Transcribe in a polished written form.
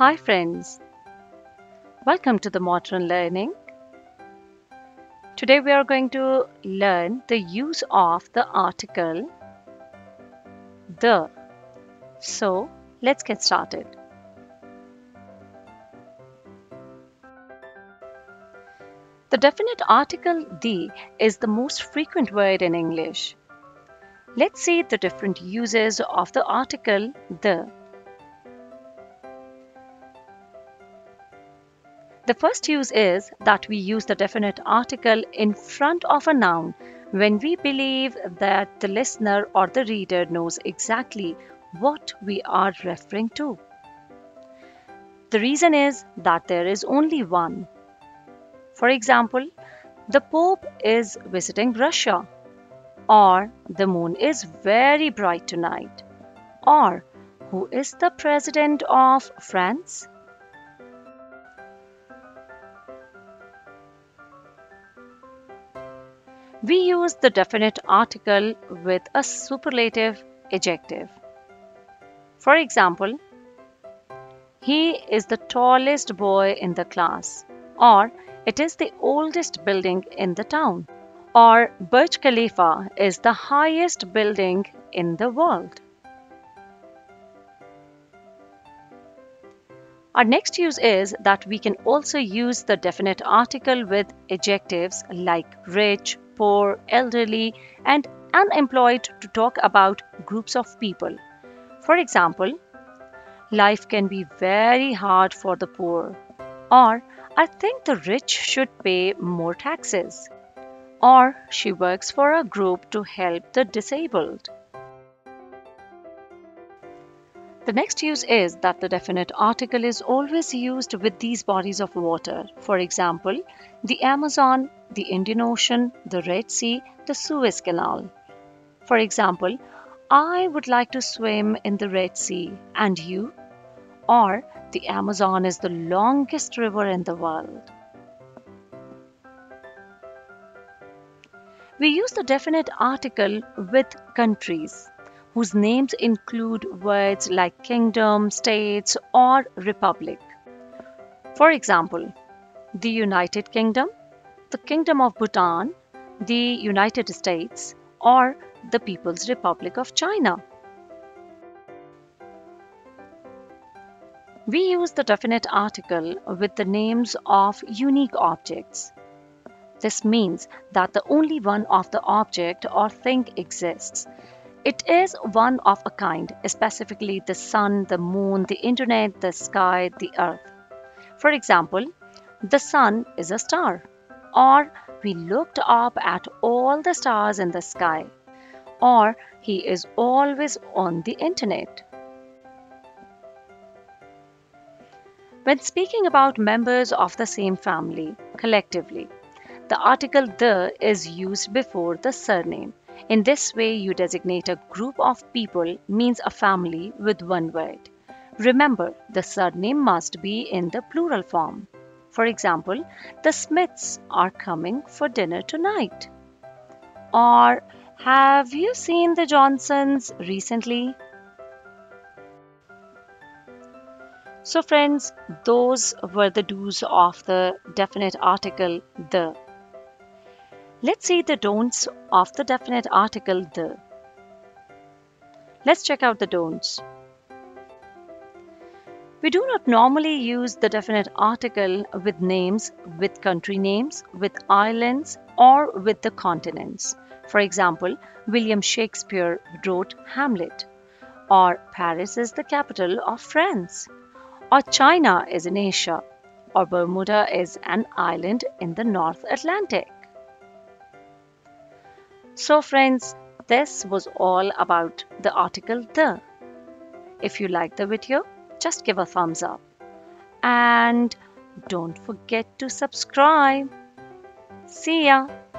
Hi friends, welcome to the Modern Learning. Today we are going to learn the use of the article the. So let's get started. The definite article the is the most frequent word in English. Let's see the different uses of the article the. The first use is that we use the definite article in front of a noun when we believe that the listener or the reader knows exactly what we are referring to. The reason is that there is only one. For example, the Pope is visiting Russia, or the moon is very bright tonight, or who is the president of France? We use the definite article with a superlative adjective. For example, he is the tallest boy in the class, or it is the oldest building in the town, or Burj Khalifa is the highest building in the world. Our next use is that we can also use the definite article with adjectives like rich, poor, elderly, and unemployed to talk about groups of people. For example, life can be very hard for the poor, or I think the rich should pay more taxes, or she works for a group to help the disabled. The next use is that the definite article is always used with these bodies of water. For example, the Amazon, the Indian Ocean, the Red Sea, the Suez Canal. For example, I would like to swim in the Red Sea, and you? Or, the Amazon is the longest river in the world. We use the definite article with countries whose names include words like kingdom, states, or republic. For example, the United Kingdom, the Kingdom of Bhutan, the United States, or the People's Republic of China. We use the definite article with the names of unique objects. This means that the only one of the object or thing exists. It is one of a kind, specifically the sun, the moon, the internet, the sky, the earth. For example, the sun is a star, or we looked up at all the stars in the sky, or he is always on the internet. When speaking about members of the same family collectively, the article the is used before the surname. In this way, you designate a group of people, means a family, with one word. Remember, the surname must be in the plural form. For example, the Smiths are coming for dinner tonight. Or, have you seen the Johnsons recently? So friends, those were the do's of the definite article the. Let's see the don'ts of the definite article the. Let's check out the don'ts. We do not normally use the definite article with names, with country names, with islands, or with the continents. For example, William Shakespeare wrote Hamlet, or Paris is the capital of France, or China is in Asia, or Bermuda is an island in the North Atlantic. So friends, this was all about the article the. If you like the video, just give a thumbs up. And don't forget to subscribe. See ya!